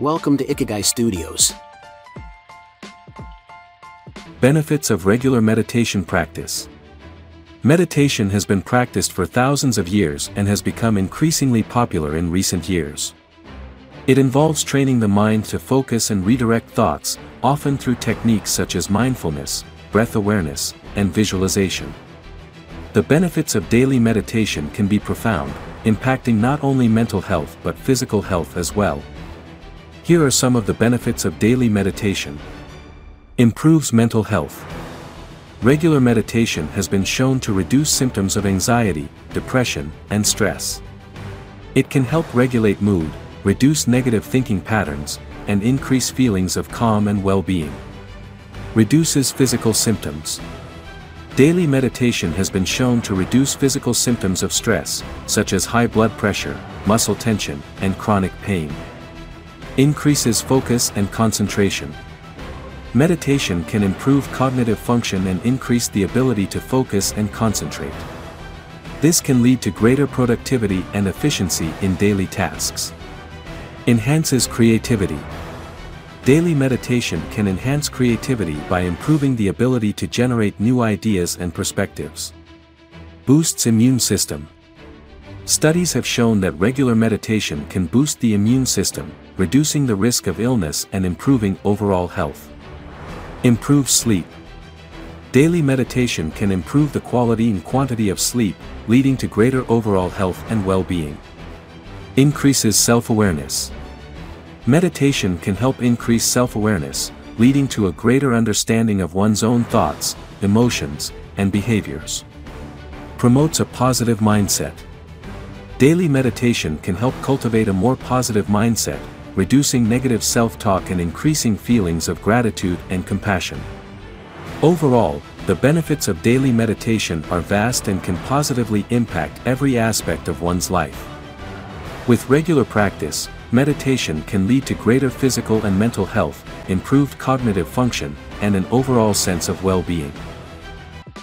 Welcome to Ikigai Studios. Benefits of regular meditation practice. Meditation has been practiced for thousands of years and has become increasingly popular in recent years. It involves training the mind to focus and redirect thoughts, often through techniques such as mindfulness, breath awareness, and visualization. The benefits of daily meditation can be profound, impacting not only mental health but physical health as well. Here are some of the benefits of daily meditation. Improves mental health. Regular meditation has been shown to reduce symptoms of anxiety, depression, and stress. It can help regulate mood, reduce negative thinking patterns, and increase feelings of calm and well-being. Reduces physical symptoms. Daily meditation has been shown to reduce physical symptoms of stress, such as high blood pressure, muscle tension, and chronic pain. Increases focus and concentration. Meditation can improve cognitive function and increase the ability to focus and concentrate. This can lead to greater productivity and efficiency in daily tasks. Enhances creativity. Daily meditation can enhance creativity by improving the ability to generate new ideas and perspectives. Boosts immune system. Studies have shown that regular meditation can boost the immune system, reducing the risk of illness and improving overall health. Improves sleep. Daily meditation can improve the quality and quantity of sleep, leading to greater overall health and well-being. Increases self-awareness. Meditation can help increase self-awareness, leading to a greater understanding of one's own thoughts, emotions, and behaviors. Promotes a positive mindset. Daily meditation can help cultivate a more positive mindset, reducing negative self-talk and increasing feelings of gratitude and compassion. Overall, the benefits of daily meditation are vast and can positively impact every aspect of one's life. With regular practice, meditation can lead to greater physical and mental health, improved cognitive function, and an overall sense of well-being.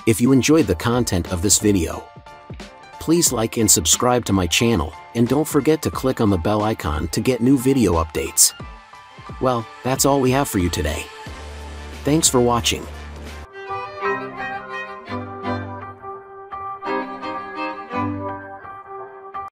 If you enjoyed the content of this video, please like and subscribe to my channel, and don't forget to click on the bell icon to get new video updates. Well, that's all we have for you today. Thanks for watching.